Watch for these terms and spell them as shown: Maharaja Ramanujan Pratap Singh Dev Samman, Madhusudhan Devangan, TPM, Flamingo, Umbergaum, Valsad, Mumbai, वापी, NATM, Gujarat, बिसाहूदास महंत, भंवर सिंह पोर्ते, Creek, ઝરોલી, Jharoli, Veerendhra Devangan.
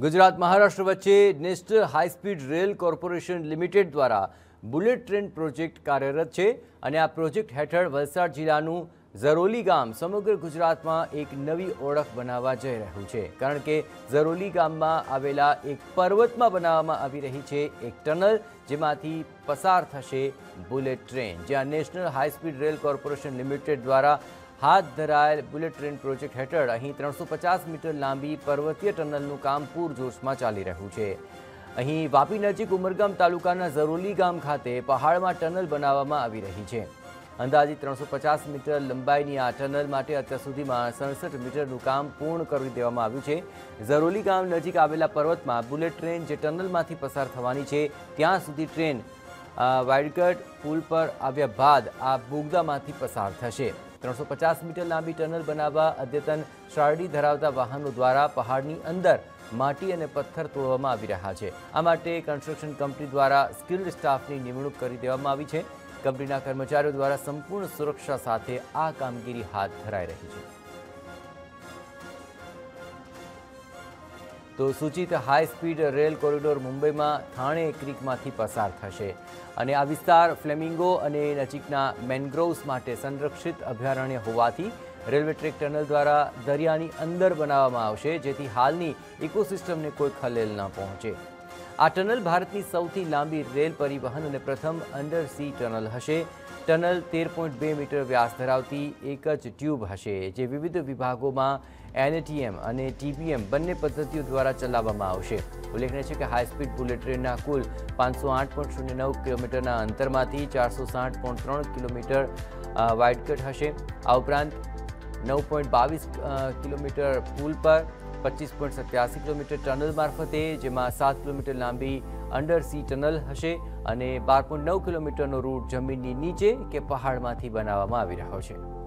गुजरात महाराष्ट्र वच्चे national high speed rail corporation limited द्वारा bullet train project कार्यरत है और आ प्रोजेक्ट हेठळ वलसाड जिल्लानुं झरोली गाम समग्र गुजरात में एक नवी ओळख बनावा जई रह्युं छे। कारण के झरोली गाम में आवेला एक पर्वत में बनावामां आवी रही है एक टनल, जेमांथी पसार थशे बुलेट ट्रेन। जे national high speed rail corporation limited द्वारा हाथ धरायेल बुलेट ट्रेन प्रोजेक्ट हेठळ अहीं 350 मीटर लांबी पर्वतीय टनलनुं काम पूरजोश में चाली रह्युं छे। अहीं वापी नजीक उमरगाम तालुकाना झरोली गाम खाते पहाड़ में टनल बनावामां आवी रही है। अंदाजे 350 मीटर लंबाईनी आ टनल माटे અત્યાર સુધીમાં 67 મીટરનું કામ પૂર્ણ કરી દેવામાં આવ્યું છે। ઝરોલી ગામ નજીક આવેલા પર્વતમાં બુલેટ ટ્રેન જે ટનલમાંથી પસાર થવાની છે ત્યાં સુધી ટ્રેન વાઇડકટ પુલ પર આવ્યા બાદ આ બોગદામાંથી પસાર થશે। 350 મીટર લાંબી ટનલ બનાવવા અદ્યતન શારડી ધરાવતા વાહનો દ્વારા પહાડની અંદર માટી અને પથ્થર તોડવામાં આવી રહ્યા છે। આ માટે કન્સ્ટ્રક્શન કંપની દ્વારા સ્કિલ્ડ સ્ટાફની નિમણૂક કરી દેવામાં આવી છે। कंपनीना कर्मचारियों द्वारा संपूर्ण सुरक्षा साथे आ कामगीरी हाथ धराई रही है। तो सूचित high speed rail corridor Mumbai में थाणे क्रीक मांथी पसार थशे अने आ विस्तार फ्लेमिंगो अने नजीकना मेंग्रोव्स माटे संरक्षित अभयारण्य होवाथी रेलवे ट्रेक टनल द्वारा दरियानी अंदर बनावामां आवशे, जेथी हालनी इकोसिस्टम ने कोई खलेल न पहोंचे। आ टनल भारतनी सौथी लांबी रेल परिवहन अने प्रथम अंडरसी टनल हशे। टनल 13.2 मीटर व्यास धरावती एक ज ट्यूब हशे, जे विविध विभागों में NATM अने TPM बंने पद्धतिओ द्वारा चलाववामां आवशे। उल्लेखनीय छे के हाई स्पीड बुलेट ट्रेनना कुल 508.09 किलोमीटरना अंतरमांथी 460.3 किलोमीटर वाइडकट हशे। आ उपरांत 9.22 किलोमीटर पुल पर 25.87 किलोमीटर टनल मार्फते जेमा 7 किलोमीटर लांबी अंडरसी टनल हशे अने 12.9 किलोमीटरनो रूट जमीननी नीचे के पहाड़मांथी बनावामां आवी रह्यो छे।